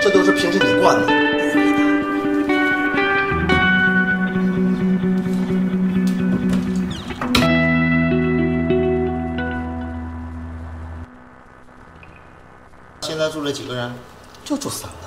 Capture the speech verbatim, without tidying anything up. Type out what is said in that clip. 这都是平时你惯的。 现在住了几个人？就住三个。